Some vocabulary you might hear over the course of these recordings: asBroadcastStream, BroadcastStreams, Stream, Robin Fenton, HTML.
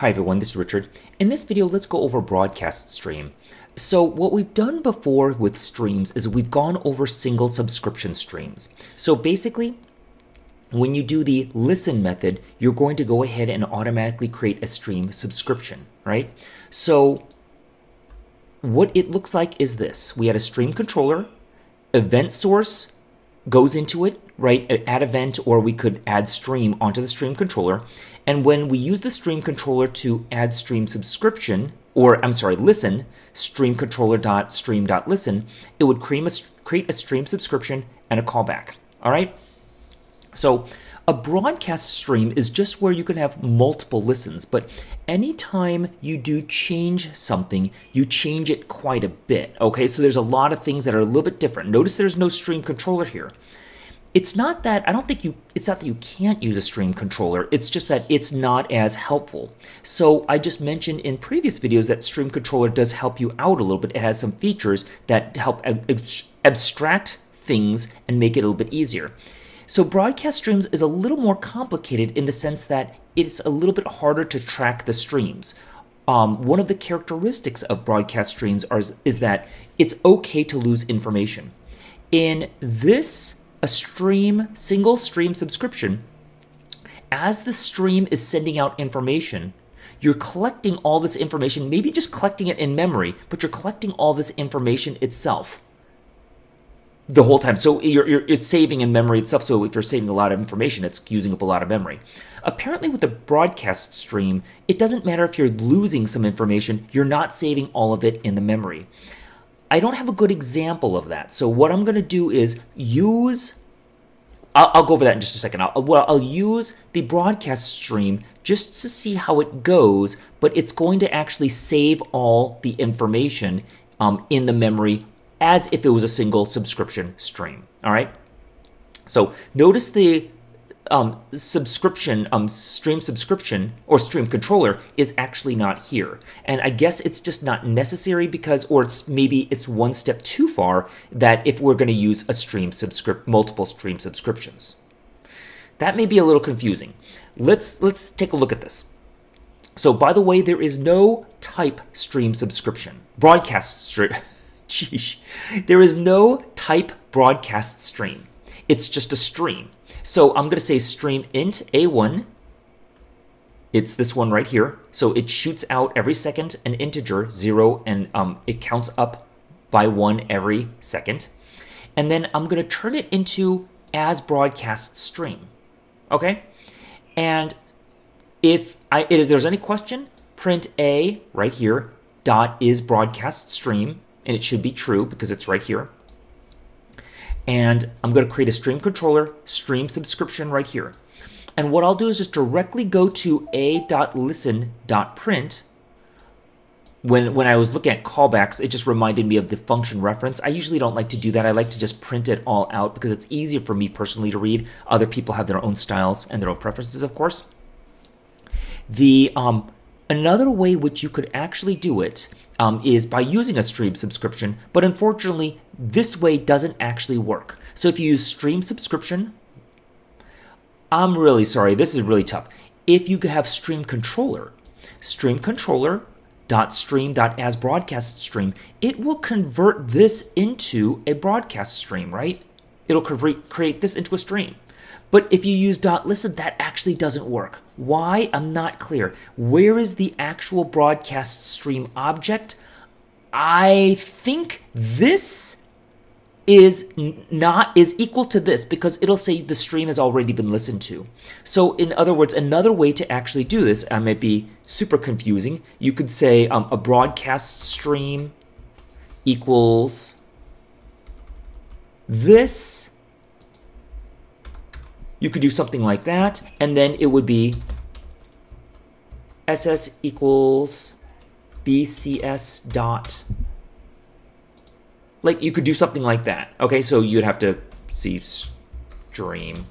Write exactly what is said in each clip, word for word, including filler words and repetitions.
Hi everyone, this is Richard. In this video, let's go over broadcast stream. So what we've done before with streams is we've gone over single subscription streams. So basically, when you do the listen method, you're going to go ahead and automatically create a stream subscription, right? So what it looks like is this. We had a stream controller, event source goes into it, right? Add event, or we could add stream onto the stream controller. And when we use the stream controller to add stream subscription, or I'm sorry, listen, stream controller.stream.listen, it would create a, create a stream subscription and a callback, all right? So a broadcast stream is just where you can have multiple listens, but anytime you do change something, you change it quite a bit, okay? So there's a lot of things that are a little bit different. Notice there's no stream controller here. It's not that, I don't think you, it's not that you can't use a stream controller, it's just that it's not as helpful. So I just mentioned in previous videos that stream controller does help you out a little bit. It has some features that help ab- ab- abstract things and make it a little bit easier. So broadcast streams is a little more complicated in the sense that it's a little bit harder to track the streams. Um, one of the characteristics of broadcast streams are, is that it's okay to lose information. In this A stream, single stream subscription, as the stream is sending out information, you're collecting all this information, maybe just collecting it in memory, but you're collecting all this information itself the whole time. So you're, you're, it's saving in memory itself. So if you're saving a lot of information, it's using up a lot of memory. Apparently with the broadcast stream, it doesn't matter if you're losing some information, you're not saving all of it in the memory. I don't have a good example of that. So what I'm going to do is use, I'll, I'll go over that in just a second. I'll, well, I'll use the broadcast stream just to see how it goes, but it's going to actually save all the information um, in the memory as if it was a single subscription stream. All right. So notice the um, subscription, um, stream subscription or stream controller is actually not here. And I guess it's just not necessary because, or it's maybe it's one step too far that if we're going to use a stream subscript, multiple stream subscriptions, that may be a little confusing. Let's, let's take a look at this. So by the way, there is no type stream subscription broadcast stream. Sheesh. There is no type broadcast stream. It's just a stream. So I'm going to say stream int a one. It's this one right here. So it shoots out every second an integer zero, and um, it counts up by one every second. And then I'm going to turn it into as broadcast stream. Okay. And if I, if there's any question, print a right here dot is broadcast stream. And it should be true because it's right here. And I'm going to create a stream controller, stream subscription right here. And what I'll do is just directly go to a.listen.print. When, when I was looking at callbacks, it just reminded me of the function reference. I usually don't like to do that. I like to just print it all out because it's easier for me personally to read. Other people have their own styles and their own preferences, of course. The um, another way which you could actually do it um, is by using a stream subscription, but unfortunately, this way doesn't actually work. So if you use stream subscription, I'm really sorry, this is really tough. If you could have stream controller, stream controller.stream.asBroadcastStream, it will convert this into a broadcast stream, right? It'll convert, create this into a stream. But if you use .listen, that actually doesn't work. Why? I'm not clear. Where is the actual broadcast stream object? I think this is not is equal to this because it'll say the stream has already been listened to. So in other words, another way to actually do this, I might be super confusing. You could say um, a broadcast stream equals this. You could do something like that, and then it would be S S equals B C S dot, like you could do something like that. Okay, so you'd have to see stream.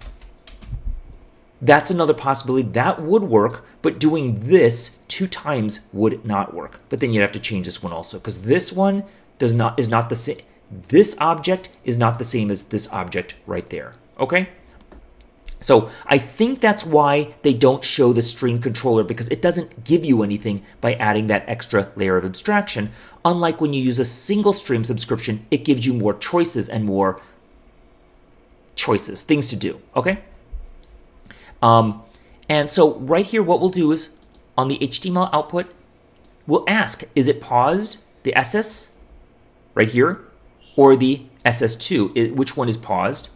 That's another possibility. That would work, but doing this two times would not work. But then you'd have to change this one also, because this one does not, is not the same. This object is not the same as this object right there, okay? So I think that's why they don't show the stream controller, because it doesn't give you anything by adding that extra layer of abstraction. Unlike when you use a single stream subscription, it gives you more choices and more choices, things to do, okay? Um, and so right here, what we'll do is on the H T M L output, we'll ask, is it paused? The S S right here or the S S two, which one is paused?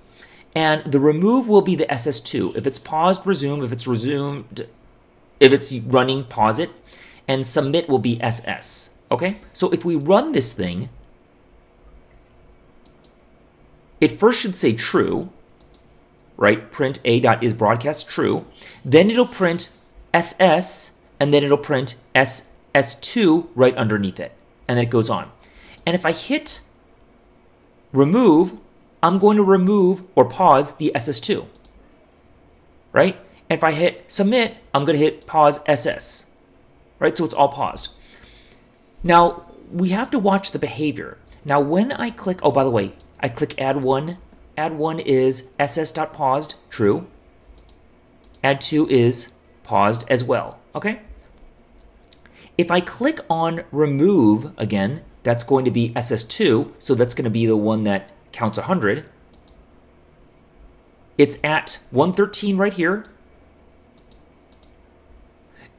And the remove will be the S S two. If it's paused, resume. If it's resumed, if it's running, pause it. And submit will be S S, okay? So if we run this thing, it first should say true, right? Print a.isBroadcast true. Then it'll print S S, and then it'll print S S two right underneath it. And then it goes on. And if I hit remove, I'm going to remove or pause the S S two, right? And if I hit submit, I'm going to hit pause S S, right? So it's all paused. Now, we have to watch the behavior. Now, when I click, oh, by the way, I click add one. Add one is S S.paused, true. Add two is paused as well, okay? If I click on remove again, that's going to be S S two, so that's going to be the one that counts one hundred. It's at one thirteen right here.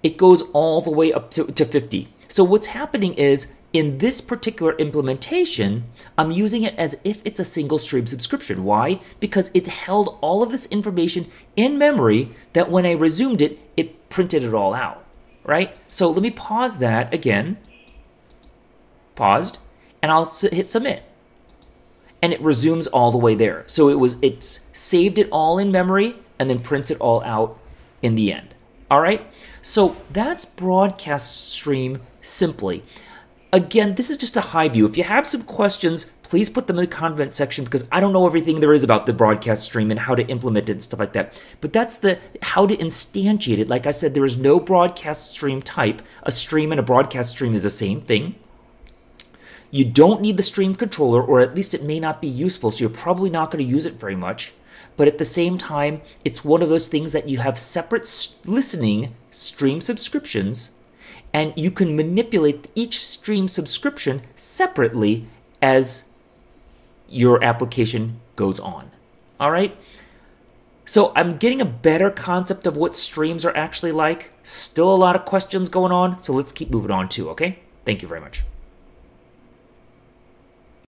It goes all the way up to, to fifty. So what's happening is in this particular implementation, I'm using it as if it's a single stream subscription. Why? Because it held all of this information in memory that when I resumed it, it printed it all out, right? So let me pause that again, paused, and I'll hit submit. And it resumes all the way there. So it was, it's saved it all in memory and then prints it all out in the end. All right. So that's broadcast stream simply. Again, this is just a high view. If you have some questions, please put them in the comment section, because I don't know everything there is about the broadcast stream and how to implement it and stuff like that. But that's the how to instantiate it. Like I said, there is no broadcast stream type. A stream and a broadcast stream is the same thing. You don't need the stream controller, or at least it may not be useful, so you're probably not going to use it very much. But at the same time, it's one of those things that you have separate listening stream subscriptions, and you can manipulate each stream subscription separately as your application goes on. All right? So I'm getting a better concept of what streams are actually like. Still a lot of questions going on, so let's keep moving on too, okay? Thank you very much.